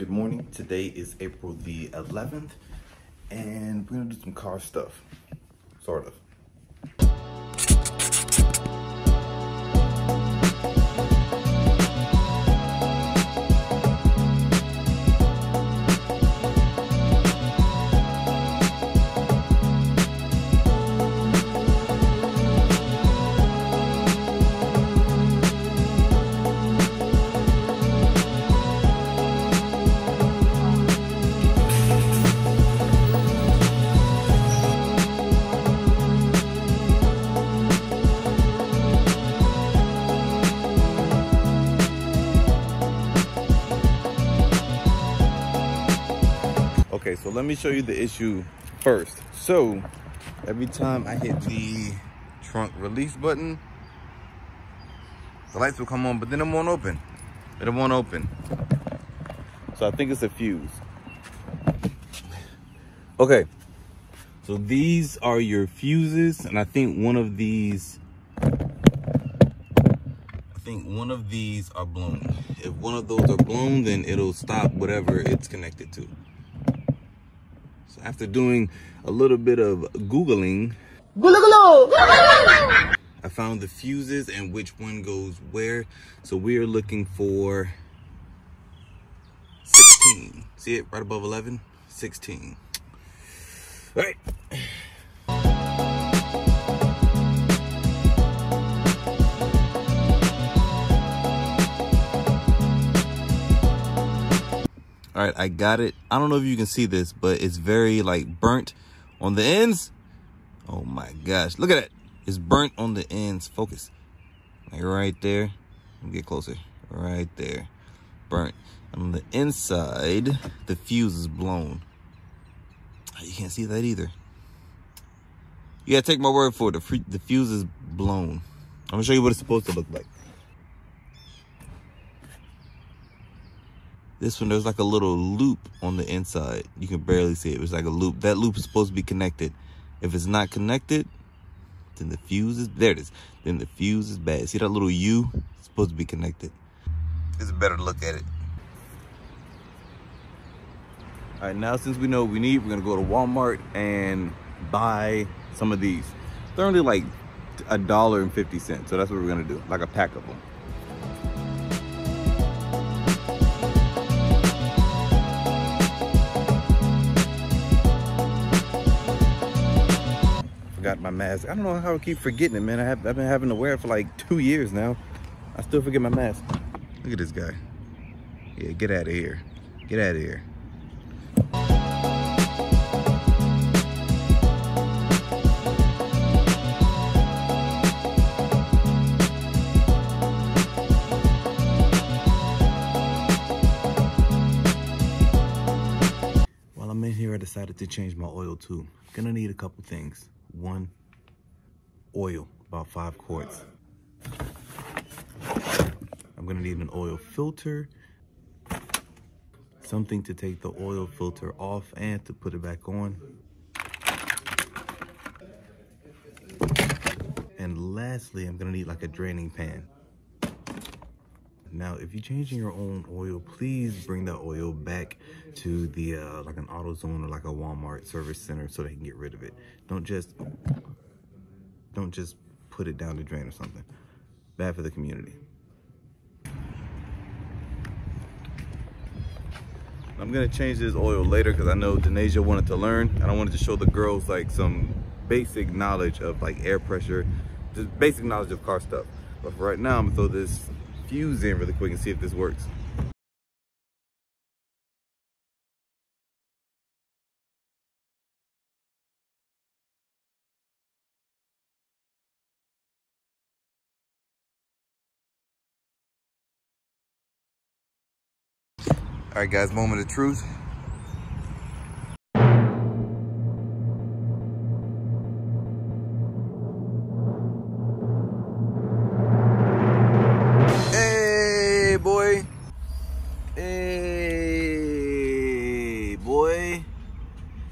Good morning. Today is April the 11th, and we're gonna do some car stuff, sort of. Okay, so let me show you the issue first. So every time I hit the trunk release button, the lights will come on, but then it won't open. It won't open. So I think it's a fuse. Okay, so these are your fuses, and I think one of these are blown. If one of those are blown, then it'll stop whatever it's connected to. So after doing a little bit of Googling, I found the fuses and which one goes where. So we are looking for 16. See it right above 11? 16. All right. All right, I got it. I don't know if you can see this, but it's very like burnt on the ends. Oh my gosh, look at it. It's burnt on the ends. Focus. Like right there. Let me get closer. Right there. Burnt. On the inside, the fuse is blown. You can't see that either. You gotta take my word for it. The fuse is blown. I'm gonna show you what it's supposed to look like. This one, there's like a little loop on the inside. You can barely see it. It's like a loop. That loop is supposed to be connected. If it's not connected, then the fuse is, there it is. Then the fuse is bad. See that little U? It's supposed to be connected. It's a better look at it. All right, now since we know what we need, we're gonna go to Walmart and buy some of these. They're only like $1.50, so that's what we're gonna do, like a pack of them. Got my mask. I don't know how I keep forgetting it, man. I've been having to wear it for like 2 years now. I still forget my mask. Look at this guy. Yeah, get out of here. Get out of here. While I'm in here, I decided to change my oil too. I'm gonna need a couple things. One, oil, about 5 quarts. I'm gonna need an oil filter, something to take the oil filter off and to put it back on. And lastly, I'm gonna need like a draining pan. Now, if you're changing your own oil, please bring that oil back to the like an AutoZone or like a Walmart service center so they can get rid of it. Don't just put it down the drain or something. Bad for the community. I'm gonna change this oil later because I know Denasia wanted to learn, and I wanted to show the girls like some basic knowledge of like air pressure, just basic knowledge of car stuff. But for right now, I'm gonna throw this fuse in really quick and see if this works. All right, guys, moment of truth.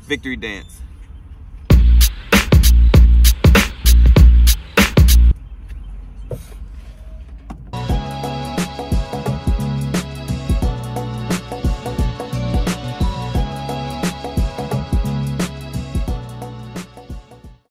Victory dance.